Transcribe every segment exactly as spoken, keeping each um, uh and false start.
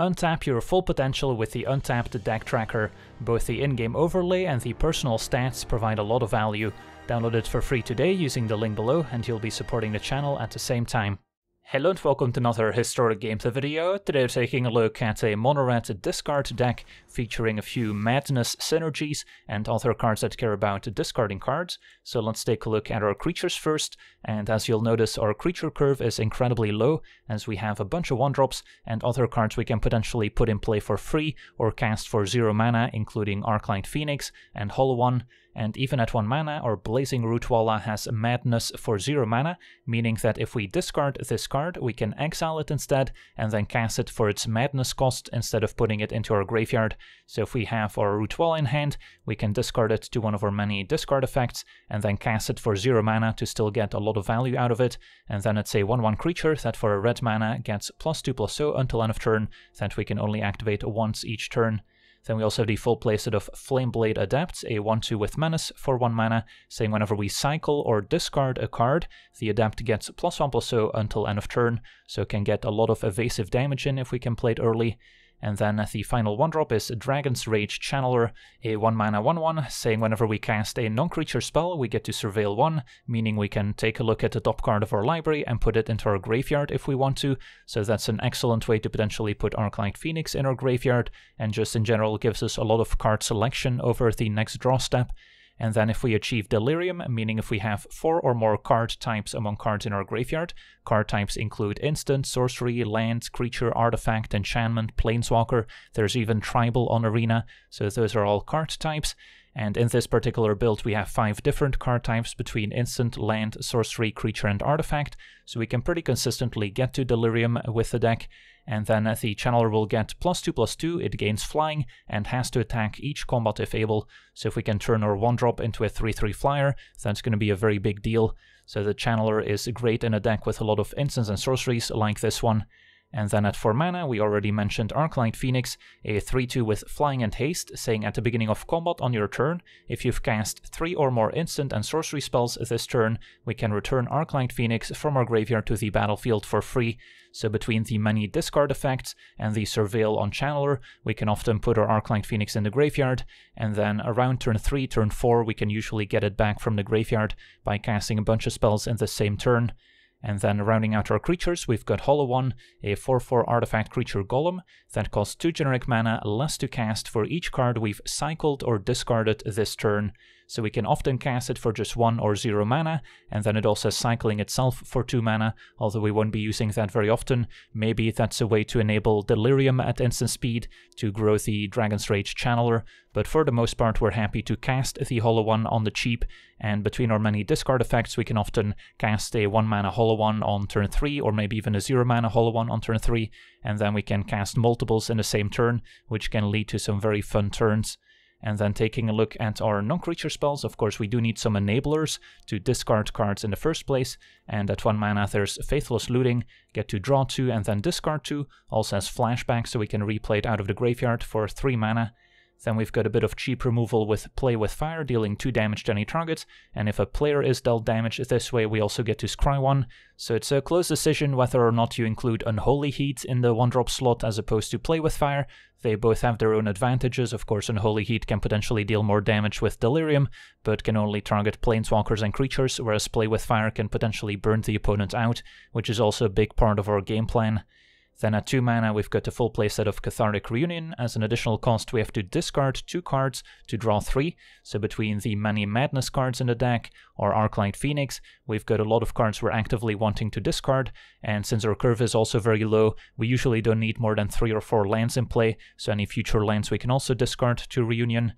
Untap your full potential with the Untapped Deck Tracker. Both the in-game overlay and the personal stats provide a lot of value. Download it for free today using the link below and you'll be supporting the channel at the same time. Hello and welcome to another Historic Games video. Today we're taking a look at a Monored discard deck featuring a few Madness synergies and other cards that care about discarding cards. So let's take a look at our creatures first, and as you'll notice our creature curve is incredibly low as we have a bunch of one-drops and other cards we can potentially put in play for free or cast for zero mana, including Arclight Phoenix and Hollow One. And even at one mana, our Blazing Rootwalla has Madness for zero mana, meaning that if we discard this card, we can exile it instead, and then cast it for its Madness cost instead of putting it into our graveyard. So if we have our Rootwalla in hand, we can discard it to one of our many discard effects, and then cast it for zero mana to still get a lot of value out of it, and then it's a one one creature that for a red mana gets plus two plus zero until end of turn, that we can only activate once each turn. Then we also have the full playset of Flameblade Adapt, a one two with Menace for one mana, saying whenever we cycle or discard a card, the Adapt gets plus one plus zero until end of turn, so can get a lot of evasive damage in if we can play it early. And then the final one-drop is Dragon's Rage Channeler, a one mana one one, saying whenever we cast a non-creature spell we get to Surveil one, meaning we can take a look at the top card of our library and put it into our graveyard if we want to, so that's an excellent way to potentially put Arclight Phoenix in our graveyard, and just in general gives us a lot of card selection over the next draw step. And then if we achieve Delirium, meaning if we have four or more card types among cards in our graveyard, card types include instant, sorcery, land, creature, artifact, enchantment, planeswalker, there's even tribal on Arena, so those are all card types. And in this particular build we have five different card types between instant, land, sorcery, creature and artifact, so we can pretty consistently get to Delirium with the deck. And then the channeler will get plus two plus two, it gains flying, and has to attack each combat if able. So if we can turn our one drop into a three three flyer, that's going to be a very big deal. So the channeler is great in a deck with a lot of instants and sorceries like this one. And then at four mana, we already mentioned Arclight Phoenix, a three two with Flying and Haste, saying at the beginning of combat on your turn, if you've cast three or more instant and sorcery spells this turn, we can return Arclight Phoenix from our graveyard to the battlefield for free. So between the many discard effects and the Surveil on Channeler, we can often put our Arclight Phoenix in the graveyard, and then around turn three, turn four, we can usually get it back from the graveyard by casting a bunch of spells in the same turn. And then rounding out our creatures, we've got Hollow One, a four four artifact creature golem that costs two generic mana less to cast for each card we've cycled or discarded this turn. So we can often cast it for just one or zero mana, and then it also has cycling itself for two mana, although we won't be using that very often. Maybe that's a way to enable Delirium at instant speed to grow the Dragon's Rage Channeler, but for the most part we're happy to cast the Hollow One on the cheap, and between our many discard effects we can often cast a one mana Hollow One on turn three, or maybe even a zero mana Hollow One on turn three, and then we can cast multiples in the same turn, which can lead to some very fun turns. And then taking a look at our non-creature spells, of course we do need some enablers to discard cards in the first place, and at one mana there's Faithless Looting, get to draw two and then discard two, also has flashback so we can replay it out of the graveyard for three mana. Then we've got a bit of cheap removal with Play with Fire, dealing two damage to any target, and if a player is dealt damage this way we also get to scry one, so it's a close decision whether or not you include Unholy Heat in the one drop slot as opposed to Play with Fire. They both have their own advantages. Of course Unholy Heat can potentially deal more damage with Delirium, but can only target planeswalkers and creatures, whereas Play with Fire can potentially burn the opponent out, which is also a big part of our game plan. Then at two mana we've got a full playset of Cathartic Reunion. As an additional cost we have to discard two cards to draw three, so between the many Madness cards in the deck or Arclight Phoenix, we've got a lot of cards we're actively wanting to discard, and since our curve is also very low, we usually don't need more than three or four lands in play, so any future lands we can also discard to Reunion.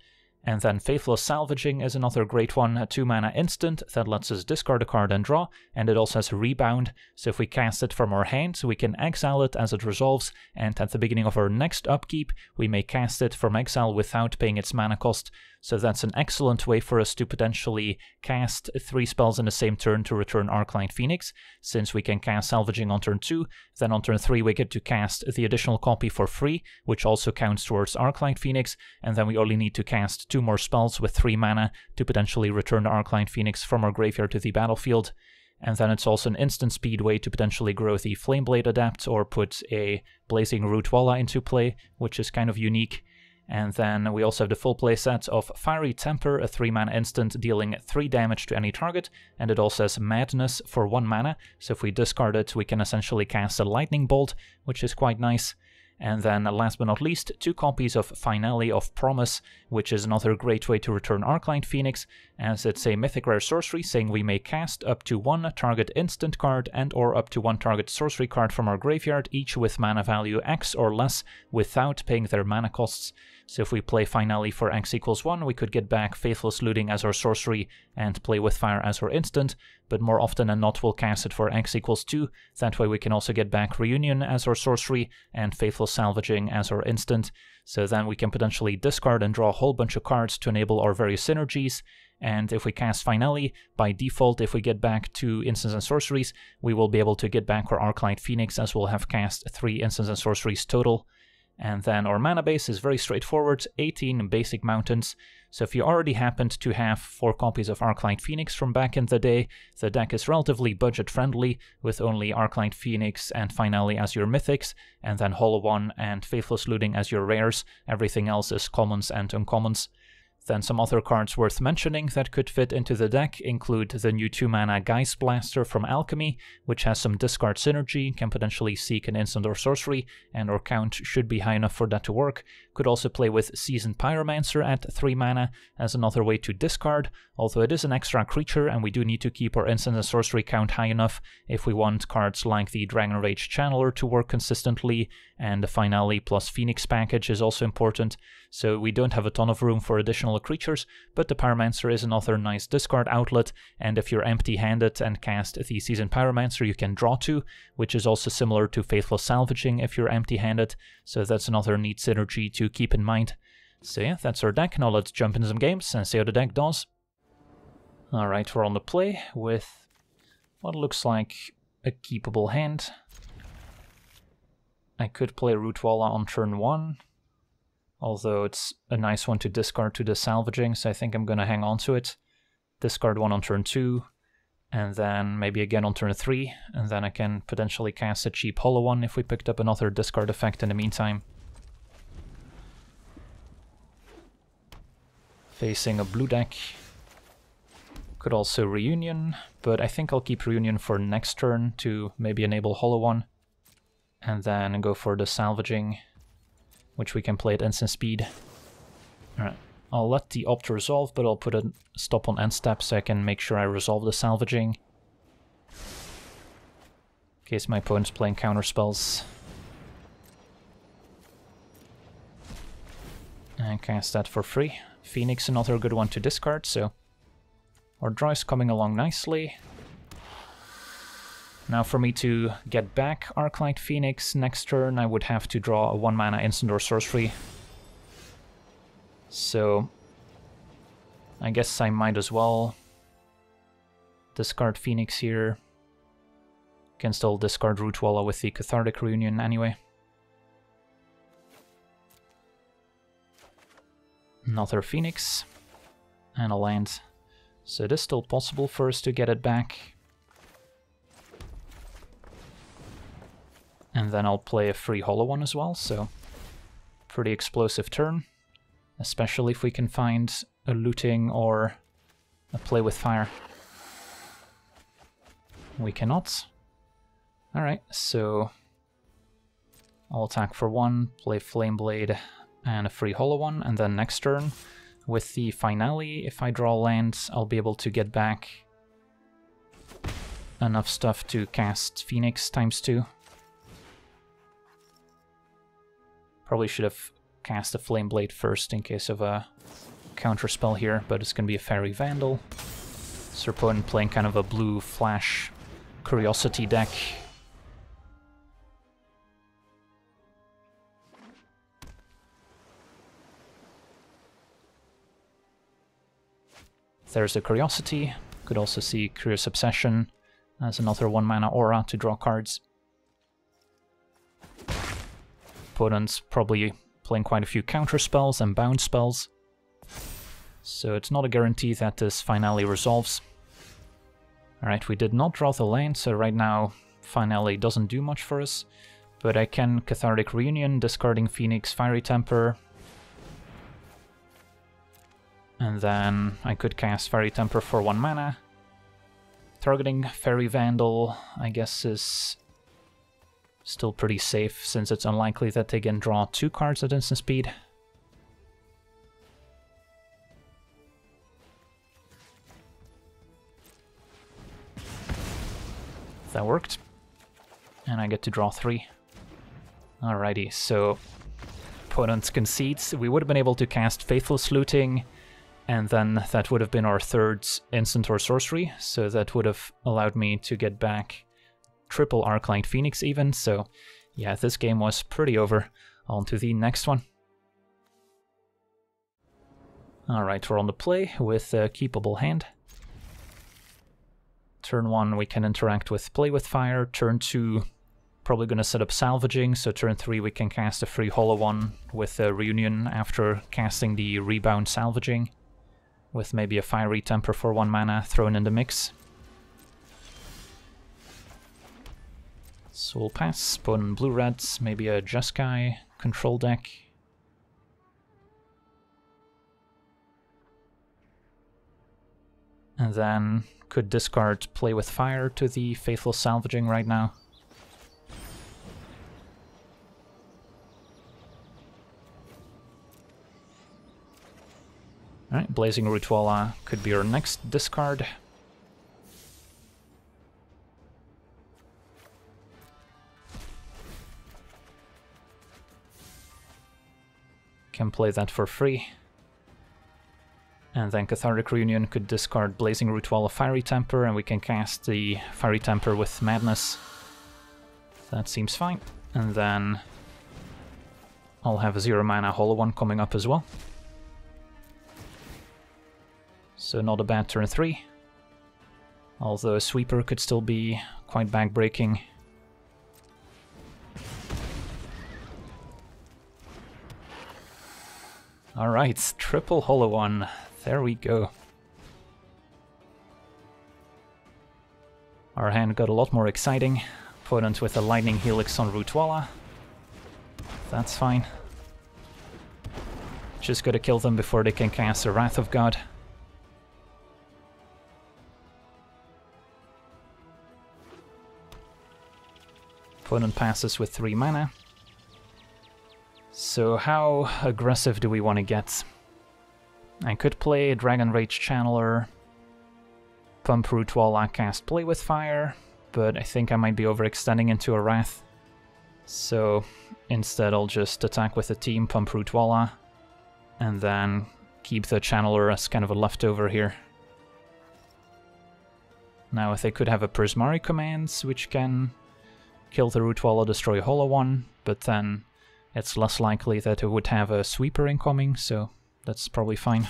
And then Faithless Salvaging is another great one, a two mana instant that lets us discard a card and draw, and it also has Rebound, so if we cast it from our hand, we can exile it as it resolves, and at the beginning of our next upkeep, we may cast it from exile without paying its mana cost. So that's an excellent way for us to potentially cast three spells in the same turn to return Arclight Phoenix, since we can cast Salvaging on turn two, then on turn three we get to cast the additional copy for free, which also counts towards Arclight Phoenix, and then we only need to cast two more spells with three mana to potentially return Arclight Phoenix from our graveyard to the battlefield. And then it's also an instant speed way to potentially grow the Flameblade Adapt or put a Blazing Rootwalla into play, which is kind of unique. And then we also have the full playset of Fiery Temper, a three mana instant dealing three damage to any target, and it also has Madness for one mana, so if we discard it we can essentially cast a Lightning Bolt, which is quite nice. And then last but not least, two copies of Finale of Promise, which is another great way to return Arclight Phoenix, as it's a mythic rare sorcery saying we may cast up to one target instant card and or up to one target sorcery card from our graveyard, each with mana value X or less, without paying their mana costs. So if we play Finale for X equals one, we could get back Faithless Looting as our sorcery and Play with Fire as our instant, but more often than not we'll cast it for X equals two, that way we can also get back Reunion as our sorcery and Faithless Salvaging as our instant, so then we can potentially discard and draw a whole bunch of cards to enable our various synergies. And if we cast Finale, by default, if we get back two instants and sorceries, we will be able to get back our Arclight Phoenix, as we'll have cast three instants and sorceries total. And then our mana base is very straightforward, eighteen basic mountains. So if you already happened to have four copies of Arclight Phoenix from back in the day, the deck is relatively budget friendly, with only Arclight Phoenix and Finale as your mythics, and then Hollow One and Faithless Looting as your rares, everything else is commons and uncommons. Then some other cards worth mentioning that could fit into the deck include the new two mana Geist Blaster from Alchemy, which has some discard synergy, can potentially seek an instant or sorcery, and our count should be high enough for that to work. Could also play with Seasoned Pyromancer at three mana as another way to discard, although it is an extra creature and we do need to keep our instant and sorcery count high enough if we want cards like the Dragon's Rage Channeler to work consistently, and the Finale plus Phoenix package is also important, so we don't have a ton of room for additional creatures, but the Pyromancer is another nice discard outlet, and if you're empty-handed and cast the Seasoned Pyromancer you can draw two, which is also similar to Faithless Salvaging if you're empty-handed, so that's another neat synergy to keep in mind. So yeah, that's our deck. Now let's jump into some games and see how the deck does. Alright, we're on the play with what looks like a keepable hand. I could play Rootwalla on turn one, although it's a nice one to discard to the Salvaging, so I think I'm going to hang on to it. Discard one on turn two, and then maybe again on turn three, and then I can potentially cast a cheap Hollow One if we picked up another discard effect in the meantime. Facing a blue deck. Could also Reunion, but I think I'll keep Reunion for next turn to maybe enable Hollow One, and then go for the Salvaging, which we can play at instant speed. Alright, I'll let the opt resolve, but I'll put a stop on end step so I can make sure I resolve the Salvaging, in case my opponent's playing counter spells. And cast that for free. Phoenix, another good one to discard, so our draw is coming along nicely. Now for me to get back Arclight Phoenix next turn, I would have to draw a one mana instant or sorcery. So I guess I might as well discard Phoenix here. Can still discard Rootwalla with the Cathartic Reunion anyway. Another Phoenix and a land. So it is still possible for us to get it back. And then I'll play a free Hollow One as well, so pretty explosive turn, especially if we can find a Looting or a Play with Fire. We cannot. Alright, so I'll attack for one, play Flameblade and a free Hollow One, and then next turn, with the Finale, if I draw lands, I'll be able to get back enough stuff to cast Phoenix times two. Probably should have cast a Flameblade first in case of a counter spell here, but it's going to be a Fairy Vandal. So your opponent playing kind of a blue flash curiosity deck. There's the Curiosity. Could also see Curious Obsession as another one mana aura to draw cards. Opponent's probably playing quite a few counter spells and bound spells, so it's not a guarantee that this Finale resolves. Alright, we did not draw the land, so right now Finale doesn't do much for us, but I can Cathartic Reunion, discarding Phoenix, Fiery Temper. And then I could cast Fairy Temper for one mana. Targeting Fairy Vandal, I guess, is still pretty safe, since it's unlikely that they can draw two cards at instant speed. That worked. And I get to draw three. Alrighty, so opponent concedes. We would have been able to cast Faithless Looting, and then that would have been our third instant or sorcery, so that would have allowed me to get back triple Arclight Phoenix even, so yeah, this game was pretty over. On to the next one. Alright, we're on the play with a keepable hand. Turn one, we can interact with Play with Fire. Turn two, probably going to set up Salvaging, so turn three we can cast a free Hollow One with a Reunion after casting the Rebound Salvaging, with maybe a Fiery Temper for one mana thrown in the mix. So we'll pass, opponent blue-reds, maybe a Jeskai control deck. And then could discard Play with Fire to the Faithless Salvaging right now. Alright, Blazing Rootwalla could be our next discard. Can play that for free. And then Cathartic Reunion could discard Blazing Rootwalla, Fiery Temper, and we can cast the Fiery Temper with Madness. That seems fine. And then I'll have a zero mana Hollow One coming up as well. So not a bad turn three, although a sweeper could still be quite backbreaking. Alright, triple Hollow One, there we go. Our hand got a lot more exciting. Opponent with a Lightning Helix on Rootwalla. That's fine. Just gotta kill them before they can cast a Wrath of God. Opponent passes with three mana. So how aggressive do we want to get? I could play Dragon's Rage Channeler, pump Rootwalla, cast Play with Fire, but I think I might be overextending into a Wrath. So instead I'll just attack with a team, pump Rootwalla, and then keep the Channeler as kind of a leftover here. Now they could have a Prismari Command, which can kill the Rootwalla, destroy Hollow One, but then it's less likely that it would have a sweeper incoming, so that's probably fine.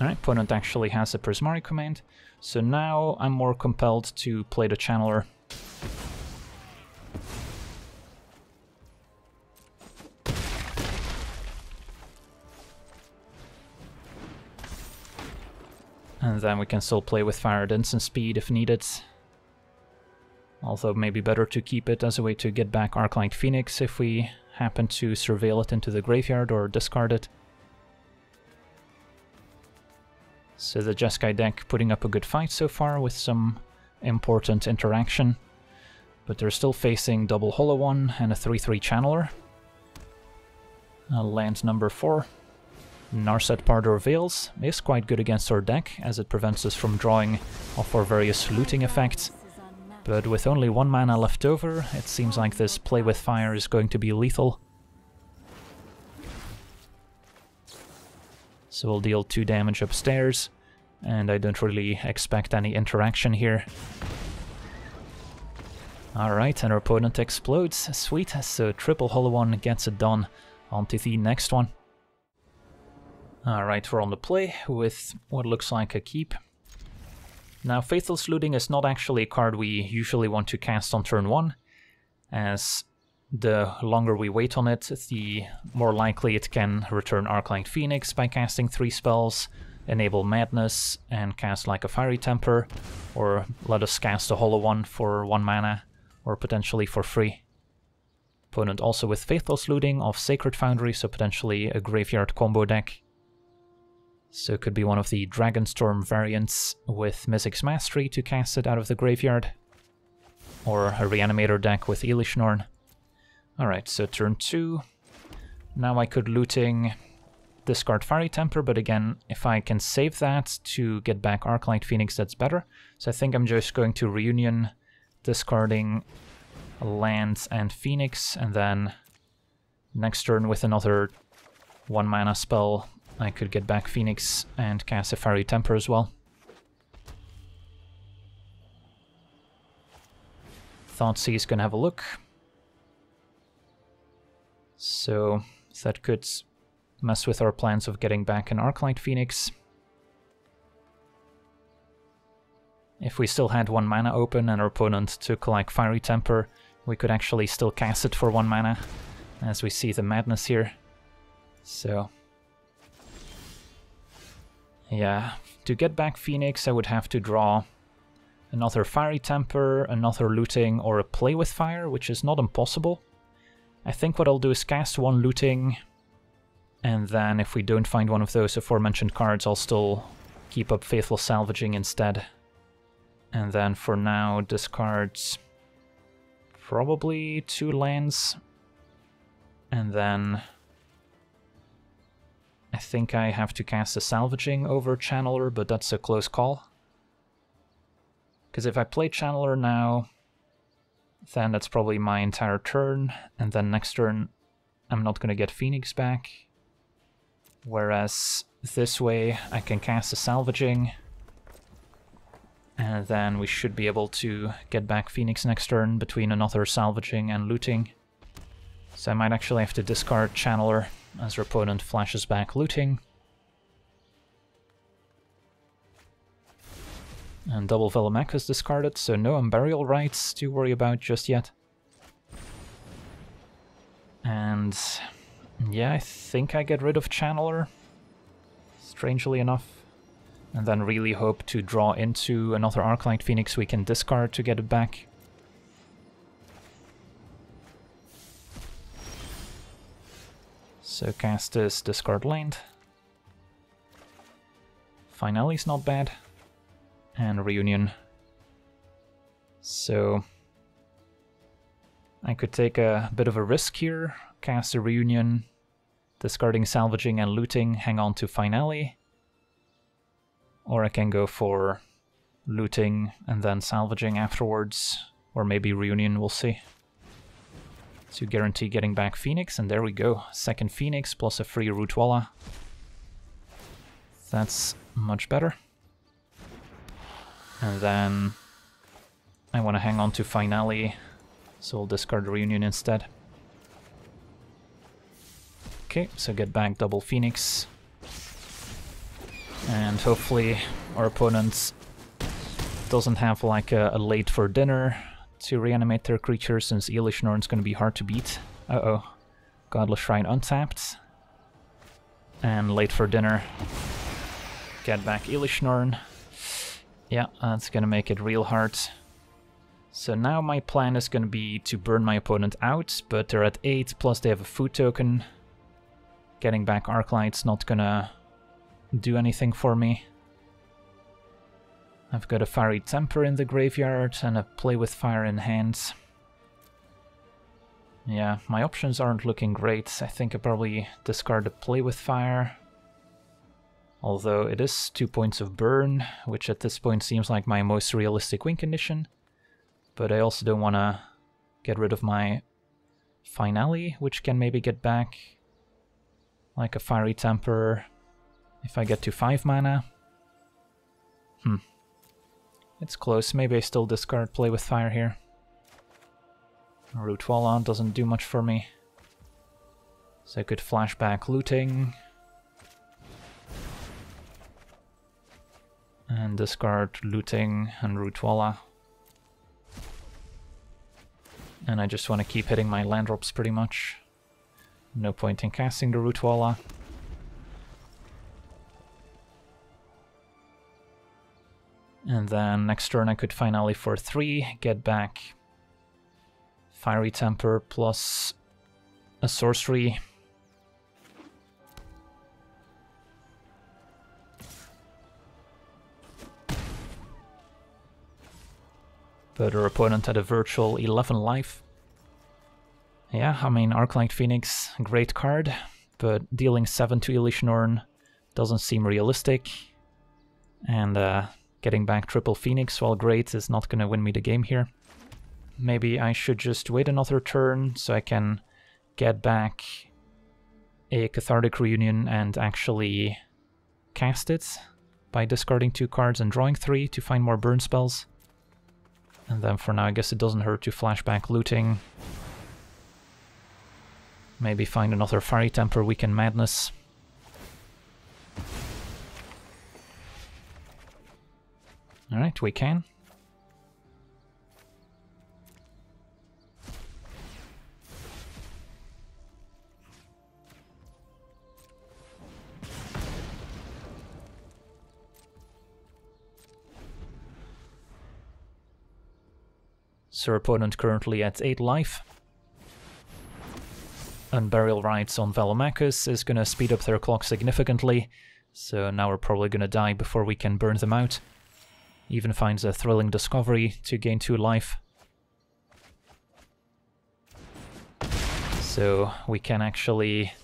Alright, opponent actually has a Prismari Command, so now I'm more compelled to play the Channeler. And then we can still Play with Fire at instant speed if needed. Although maybe better to keep it as a way to get back Arclight Phoenix if we happen to Surveil it into the graveyard or discard it. So the Jeskai deck putting up a good fight so far with some important interaction, but they're still facing double Hollow One and a three three Channeler. Uh, land number four. Narset Pardor Veils is quite good against our deck, as it prevents us from drawing off our various looting effects. But with only one mana left over, it seems like this Play with Fire is going to be lethal. So we'll deal two damage upstairs, and I don't really expect any interaction here. Alright, and our opponent explodes. Sweet, so triple Hollow One gets it done. On to the next one. Alright, we're on the play with what looks like a keep. Now, Faithless Looting is not actually a card we usually want to cast on turn one, as the longer we wait on it, the more likely it can return Arclight Phoenix by casting three spells, enable Madness, and cast like a Fiery Temper, or let us cast a Hollow One for one mana, or potentially for free. Opponent also with Faithless Looting of Sacred Foundry, so potentially a graveyard combo deck. So it could be one of the Dragonstorm variants with Mythic's Mastery to cast it out of the graveyard, or a Reanimator deck with Elesh Norn. Alright, so turn two. Now I could looting discard Fiery Temper, but again, if I can save that to get back Arclight Phoenix, that's better. So I think I'm just going to Reunion, discarding land and Phoenix, and then next turn with another one mana spell, I could get back Phoenix and cast a Fiery Temper as well. Thoughtseize can have a look. So that could mess with our plans of getting back an Arclight Phoenix. If we still had one mana open and our opponent took like Fiery Temper, we could actually still cast it for one mana, as we see the Madness here. So yeah, to get back Phoenix I would have to draw another Fiery Temper, another Looting, or a Play with Fire, which is not impossible. I think what I'll do is cast one Looting, and then if we don't find one of those aforementioned cards, I'll still keep up Faithless Salvaging instead. And then for now, discard probably two lands, and then I think I have to cast a Salvaging over Channeler, but that's a close call. Because if I play Channeler now, then that's probably my entire turn, and then next turn I'm not going to get Phoenix back. Whereas this way I can cast a Salvaging, and then we should be able to get back Phoenix next turn between another Salvaging and Looting. So I might actually have to discard Channeler as our opponent flashes back Looting. And double Velimak was discarded, so no Umburial Rites to worry about just yet. And yeah, I think I get rid of Channeler, strangely enough. And then really hope to draw into another Arclight Phoenix we can discard to get it back. So cast this, discard land. Finale's not bad. And Reunion. So I could take a bit of a risk here, cast a Reunion, discarding Salvaging and Looting, hang on to Finale. Or I can go for Looting and then Salvaging afterwards, or maybe Reunion, we'll see. To guarantee getting back Phoenix, and there we go. Second Phoenix plus a free Rootwalla. That's much better. And then I want to hang on to Finale, so we'll discard Reunion instead. Okay, so get back double Phoenix. And hopefully our opponent doesn't have like a, a late for dinner to reanimate their creature, since Elesh Norn is going to be hard to beat. Uh-oh. Godless Shrine untapped. And late for dinner. Get back Elesh Norn. Yeah, that's going to make it real hard. So now my plan is going to be to burn my opponent out, but they're at eight, plus they have a food token. Getting back Arclight's not going to do anything for me. I've got a Fiery Temper in the graveyard and a Play with Fire in hand. Yeah, my options aren't looking great. I think I probably discard the Play with Fire. Although it is two points of burn, which at this point seems like my most realistic win condition. But I also don't want to get rid of my Finale, which can maybe get back like a Fiery Temper if I get to five mana. Hmm. It's close. Maybe I still discard Play with Fire here. Rootwalla doesn't do much for me. So I could flashback Looting. And discard Looting and Rootwalla. And I just want to keep hitting my land drops pretty much. No point in casting the Rootwalla. And then next turn I could Finale for three, get back Fiery Temper plus a sorcery. But our opponent had a virtual eleven life. Yeah, I mean, Arclight Phoenix, great card, but dealing seven to Elesh Norn doesn't seem realistic. And uh, getting back triple Phoenix while great is not going to win me the game here. Maybe I should just wait another turn so I can get back a Cathartic Reunion and actually cast it by discarding two cards and drawing three to find more burn spells. And then for now, I guess it doesn't hurt to flashback Looting. Maybe find another Fiery Temper, Weaken Madness. Alright, we can. So our opponent currently at eight life. Unburial Rites on Velomachus is going to speed up their clock significantly, so now we're probably going to die before we can burn them out. Even finds a Thrilling Discovery to gain two life. So we can actually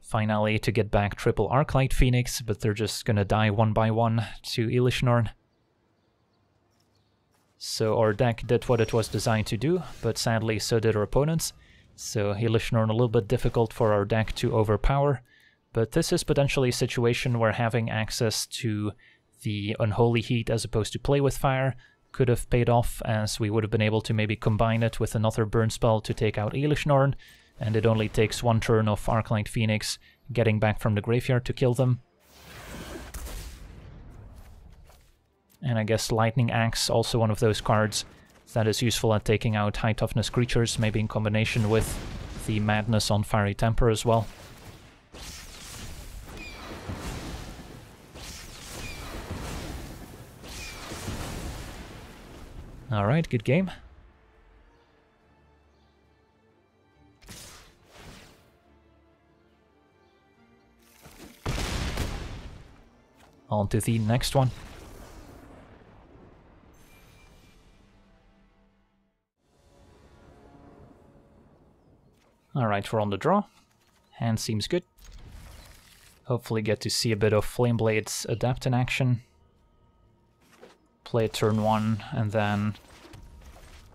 Finale to get back triple Arclight Phoenix, but they're just going to die one by one to Elesh Norn. So our deck did what it was designed to do, but sadly so did our opponents. So Elesh Norn a little bit difficult for our deck to overpower, but this is potentially a situation where having access to the Unholy Heat as opposed to Play with Fire could have paid off, as we would have been able to maybe combine it with another burn spell to take out Elesh Norn, and it only takes one turn of Arclight Phoenix getting back from the graveyard to kill them. And I guess Lightning Axe, also one of those cards that is useful at taking out high toughness creatures, maybe in combination with the Madness on Fiery Temper as well. Alright, good game. On to the next one. Alright, we're on the draw. Hand seems good. Hopefully get to see a bit of Flameblade Adapt in action. Play turn one, and then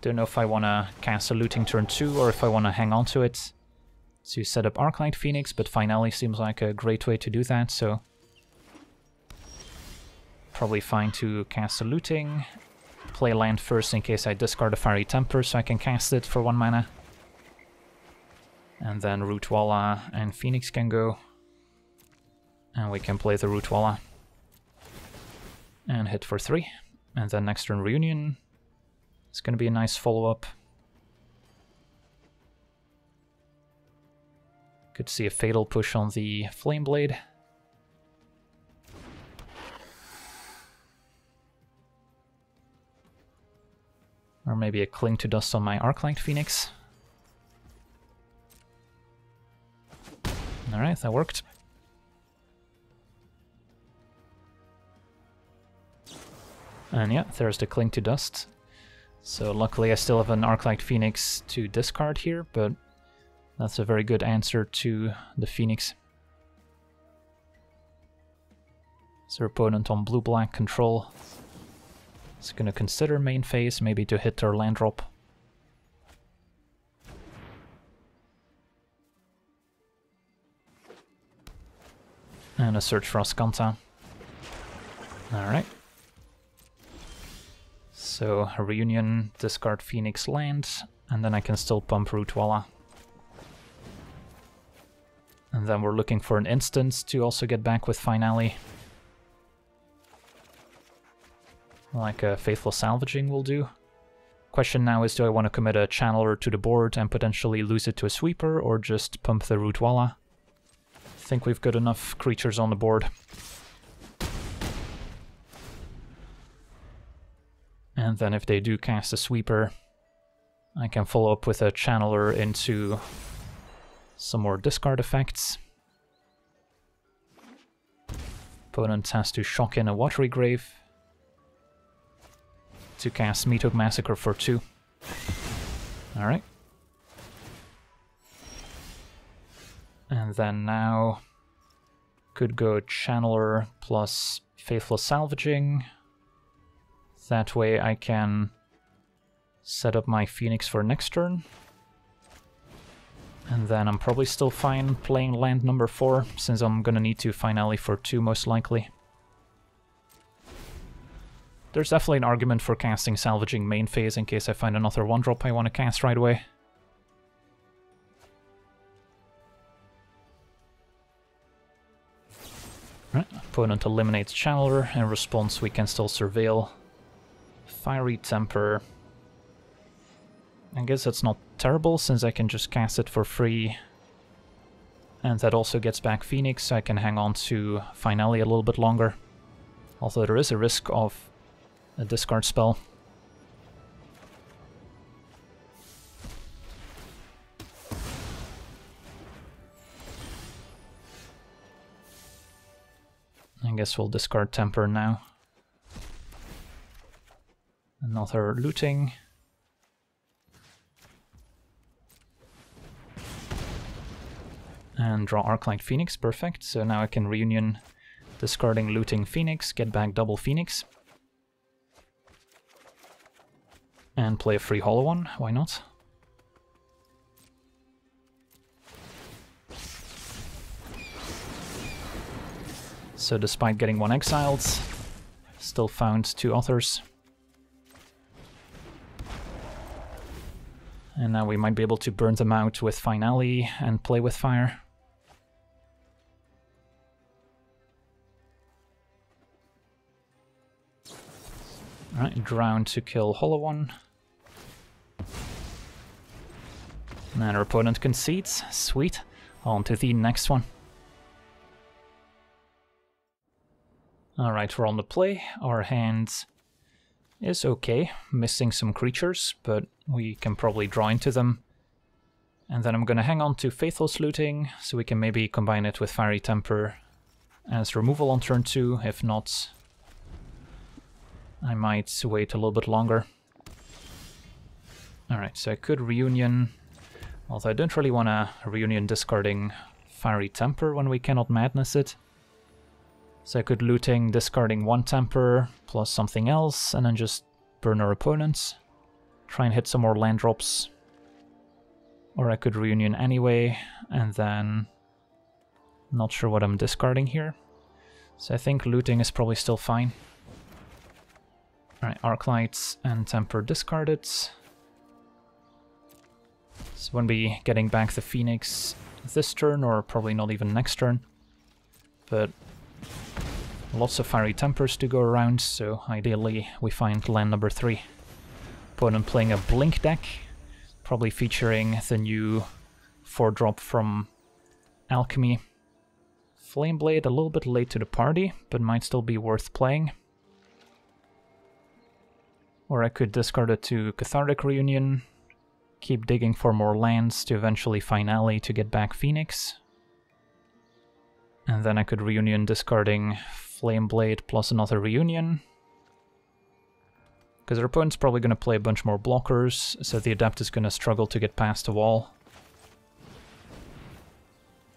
don't know if I want to cast a Looting turn two or if I want to hang on to it to set up Arclight Phoenix, but Finale seems like a great way to do that, so probably fine to cast a Looting. Play land first in case I discard a Fiery Temper so I can cast it for one mana. And then Rootwalla and Phoenix can go. And we can play the Rootwalla. And hit for three. And then next turn Reunion. It's going to be a nice follow-up. Could see a Fatal Push on the Flameblade. Or maybe a Cling to Dust on my Arclight Phoenix. Alright, that worked. And yeah, there's the Cling to Dust. So luckily I still have an Arclight Phoenix to discard here, but that's a very good answer to the Phoenix. So opponent on blue-black control is going to consider main phase, maybe to hit their land drop. And a search for Ascanta. Alright. So, Reunion, discard Phoenix land, and then I can still pump Rootwalla. And then we're looking for an instance to also get back with Finale. Like a Faithless Salvaging will do. Question now is, do I want to commit a Channeler to the board and potentially lose it to a Sweeper, or just pump the Rootwalla? I think we've got enough creatures on the board. And then if they do cast a Sweeper, I can follow up with a Channeler into some more discard effects. Opponent has to shock in a Watery Grave to cast Meathook Massacre for two. Alright. And then now could go Channeler plus Faithless Salvaging. That way I can set up my Phoenix for next turn. And then I'm probably still fine playing land number four, since I'm gonna need to Finale for two most likely. There's definitely an argument for casting Salvaging main phase in case I find another one-drop I want to cast right away. Right. Opponent eliminates Channeler. In response, we can still Surveil. Fiery Temper. I guess that's not terrible, since I can just cast it for free. And that also gets back Phoenix, so I can hang on to Finale a little bit longer. Although there is a risk of a discard spell. I guess we'll discard Temper now. Another Looting. And draw Arclight Phoenix, perfect. So now I can Reunion, discarding Looting Phoenix, get back double Phoenix. And play a free Hollow One, why not? So despite getting one exiled, still found two others. And now we might be able to burn them out with Finale and Play with Fire. Alright, Drown to kill Hollow One. And our opponent concedes, sweet. On to the next one. Alright, we're on the play. Our hand is okay, missing some creatures, but we can probably draw into them. And then I'm gonna hang on to Faithless Looting, so we can maybe combine it with Fiery Temper as removal on turn two. If not, I might wait a little bit longer. Alright, so I could Reunion, although I don't really want to Reunion discarding Fiery Temper when we cannot Madness it. So I could Looting, discarding one Temper, plus something else, and then just burn our opponents. Try and hit some more land drops. Or I could Reunion anyway, and then... not sure what I'm discarding here. So I think Looting is probably still fine. Alright, Arclight and Temper discarded. So wouldn't be getting back the Phoenix this turn, or probably not even next turn. But... lots of Fiery Tempers to go around, so ideally we find land number three. Opponent playing a Blink deck, probably featuring the new four drop from Alchemy. Flameblade a little bit late to the party, but might still be worth playing. Or I could discard it to Cathartic Reunion, keep digging for more lands to eventually Finale to get back Phoenix. And then I could Reunion, discarding Flameblade plus another Reunion. because our opponent's probably going to play a bunch more blockers, so the Adapt is going to struggle to get past the wall.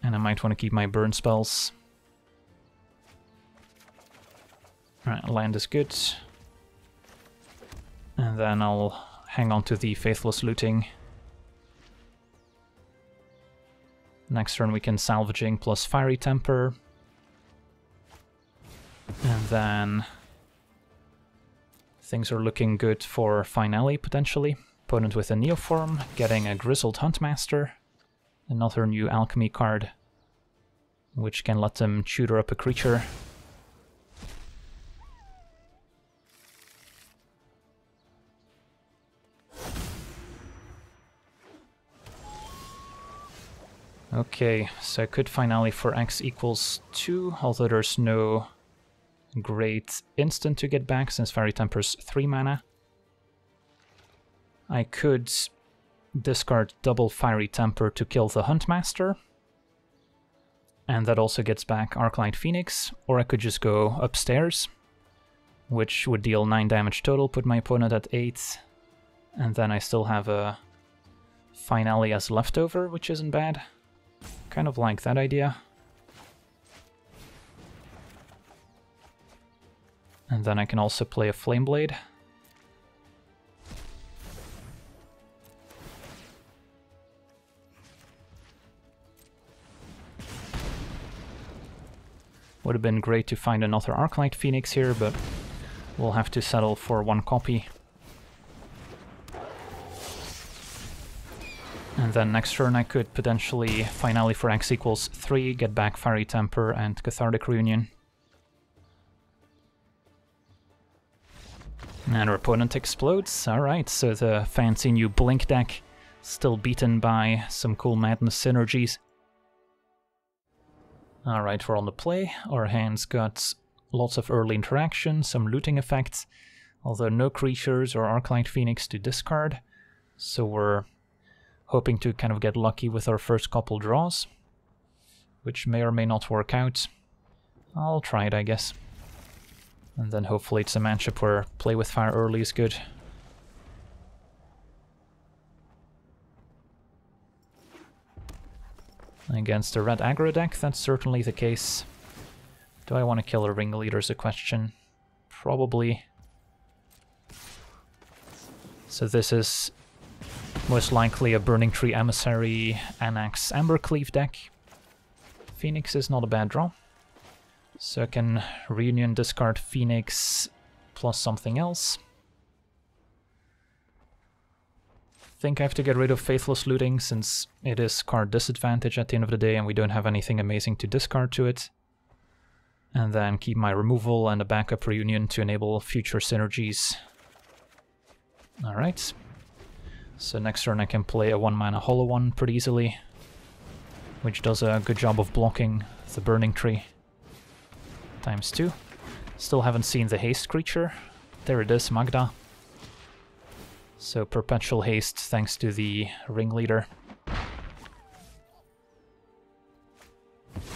And I might want to keep my burn spells. Alright, land is good. And then I'll hang on to the Faithless Looting. Next turn we can Salvaging plus Fiery Temper. And then things are looking good for Finale, potentially. Opponent with a Neoform, getting a Grizzled Huntmaster. Another new Alchemy card, which can let them tutor up a creature. Okay, so I could Finale for X equals two, although there's no great instant to get back, since Fairy Temper's three mana. I could discard double Fiery Temper to kill the Huntmaster, and that also gets back Arclight Phoenix, or I could just go upstairs, which would deal nine damage total, put my opponent at eight, and then I still have a Finale as leftover, which isn't bad. Kind of like that idea. And then I can also play a Flameblade. Would have been great to find another Arclight Phoenix here, but we'll have to settle for one copy. And then next turn I could potentially Finale for X equals three, get back Fiery Temper and Cathartic Reunion. And our opponent explodes. Alright, so the fancy new Blink deck, still beaten by some cool Madness synergies. Alright, we're on the play. Our hand's got lots of early interaction, some looting effects, although no creatures or Arclight Phoenix to discard, so we're hoping to kind of get lucky with our first couple draws, which may or may not work out. I'll try it, I guess. And then hopefully it's a matchup where Play with Fire early is good. Against a red aggro deck, that's certainly the case. Do I want to kill a Ringleader is a question. Probably. So this is most likely a Burning Tree Emissary, Anax, Embercleave deck. Phoenix is not a bad draw. So I can Reunion, discard Phoenix plus something else. I think I have to get rid of Faithless Looting since it is card disadvantage at the end of the day and we don't have anything amazing to discard to it. And then keep my removal and a backup Reunion to enable future synergies. Alright. So next turn I can play a one mana Hollow One pretty easily, which does a good job of blocking the Burning Tree. Times two. Still haven't seen the haste creature. There it is, Magda. So perpetual haste thanks to the Ringleader.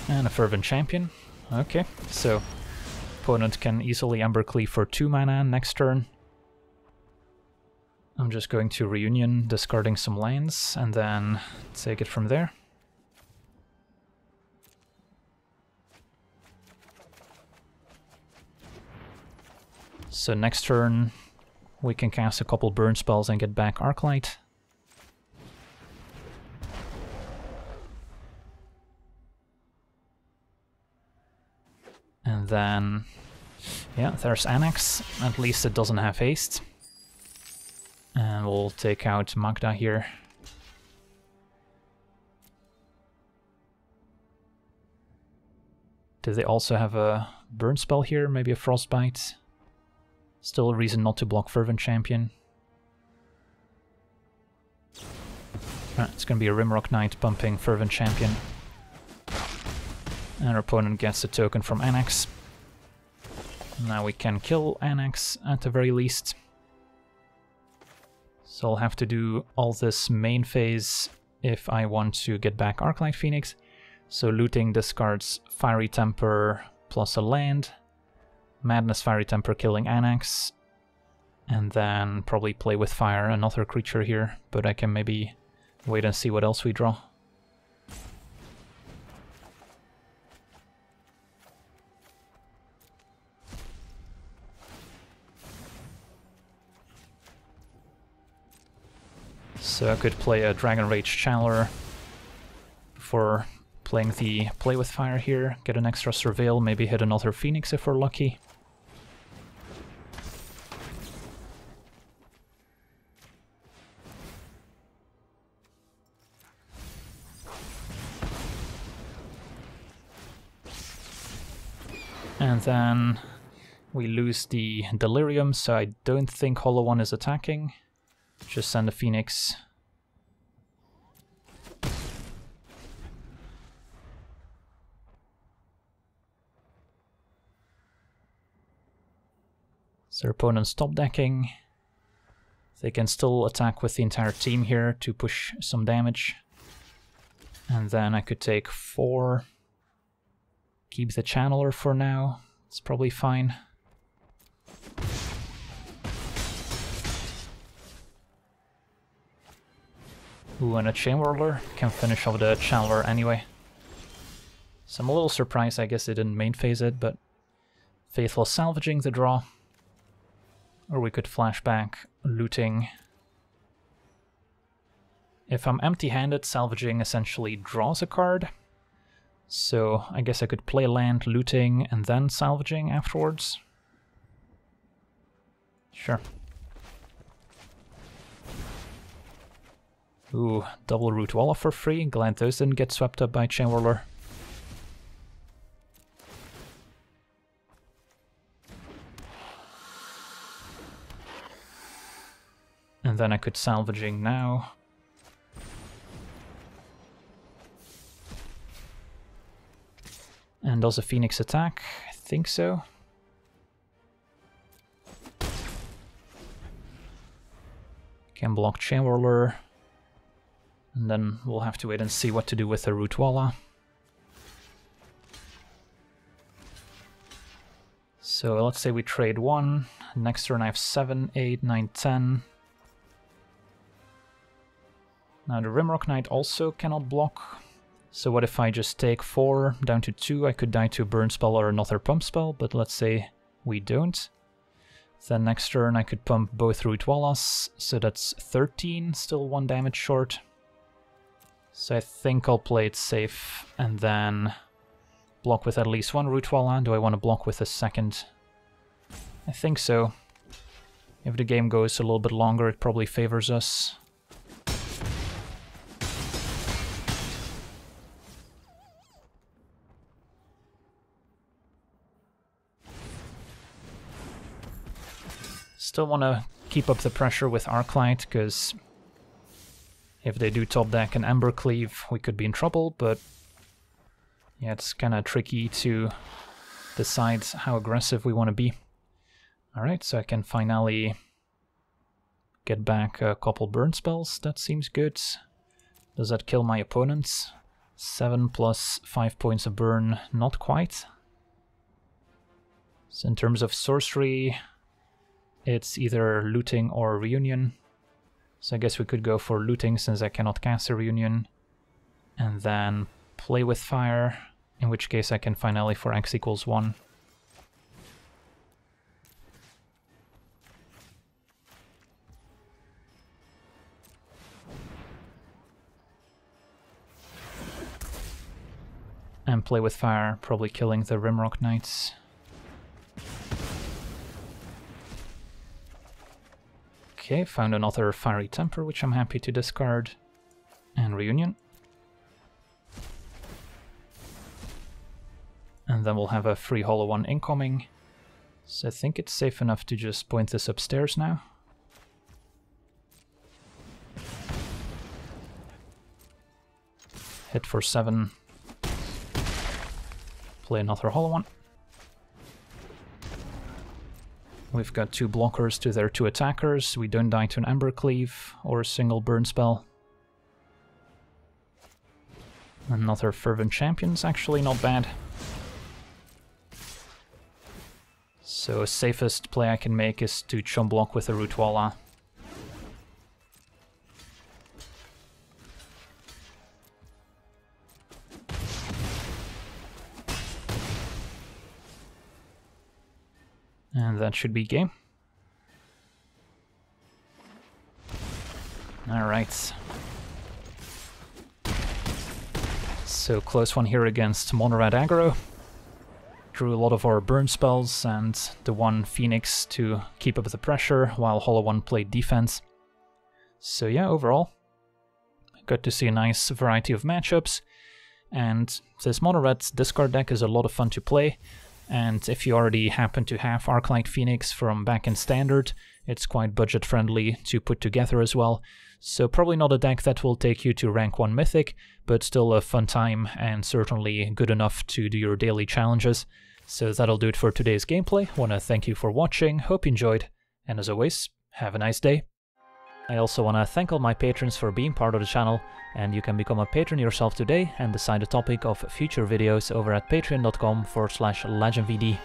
And a Fervent Champion. Okay, so opponent can easily Embercleave for two mana next turn. I'm just going to Reunion, discarding some lands, and then take it from there. So next turn we can cast a couple burn spells and get back Arclight. And then, yeah, there's Anax. At least it doesn't have haste. And we'll take out Magda here. Do they also have a burn spell here? Maybe a Frostbite? Still a reason not to block Fervent Champion. Right, it's gonna be a Rimrock Knight pumping Fervent Champion. And our opponent gets a token from Anax. Now we can kill Anax at the very least. So I'll have to do all this main phase if I want to get back Arclight Phoenix. So Looting discards Fiery Temper plus a land. Madness Fiery Temper killing Anax. and then probably Play with Fire another creature here, but I can maybe wait and see what else we draw. So I could play a Dragon's Rage Channeler before playing the Play with Fire here, get an extra Surveil, maybe hit another Phoenix if we're lucky. And then we lose the Delirium, so I don't think Hollow One is attacking. Just send a Phoenix. So opponents stop decking. They can still attack with the entire team here to push some damage. And then I could take four. Keep the Channeler for now. It's probably fine. Ooh, and a Chain Whirler can finish off the Channeler anyway. So I'm a little surprised, I guess they didn't main phase it, but Faithless Salvaging the draw. Or we could flash back, looting. If I'm empty-handed, Salvaging essentially draws a card. So I guess I could play land, looting, and then Salvaging afterwards. Sure. Ooh, double Rootwalla for free, glad those didn't get swept up by Chain Whirler. And then I could Salvaging now. And does a Phoenix attack? I think so. Can block Chain Whirler. And then we'll have to wait and see what to do with the Rootwalla. So let's say we trade one. Next turn I have seven, eight, nine, ten. Now the Rimrock Knight also cannot block. So what if I just take four, down to two. I could die to a burn spell or another pump spell, but let's say we don't. Then next turn I could pump both Rootwallas, so that's thirteen, still one damage short. So I think I'll play it safe and then block with at least one Rootwalla. Do I want to block with a second? I think so. If the game goes a little bit longer, it probably favors us. Still want to keep up the pressure with Arclight, because if they do top deck an Embercleave, we could be in trouble, but yeah, it's kind of tricky to decide how aggressive we want to be. Alright, so I can finally get back a couple burn spells, that seems good. Does that kill my opponents? seven plus five points of burn, not quite. So in terms of sorcery, it's either looting or reunion. So I guess we could go for looting since I cannot cast a reunion, and then Play with Fire, in which case I can finally for x equals one. And Play with Fire, probably killing the Rimrock Knights. Okay, found another Fiery Temper, which I'm happy to discard, and Reunion. And then we'll have a free Hollow One incoming, so I think it's safe enough to just point this upstairs now. Hit for seven, play another Hollow One. We've got two blockers to their two attackers, we don't die to an Embercleave or a single burn spell. Another Fervent Champion's actually not bad. So safest play I can make is to chum block with a Rootwalla. And that should be game. Alright. So close one here against Monored aggro. Drew a lot of our burn spells and the one Phoenix to keep up the pressure while Hollow One played defense. So yeah, overall, got to see a nice variety of matchups. And this Monored discard deck is a lot of fun to play. And if you already happen to have Arclight Phoenix from back in Standard, it's quite budget-friendly to put together as well. So probably not a deck that will take you to rank one Mythic, but still a fun time and certainly good enough to do your daily challenges. So that'll do it for today's gameplay. Want to thank you for watching, hope you enjoyed, and as always, have a nice day. I also want to thank all my patrons for being part of the channel, and you can become a patron yourself today and decide the topic of future videos over at patreon dot com forward slash legendvd.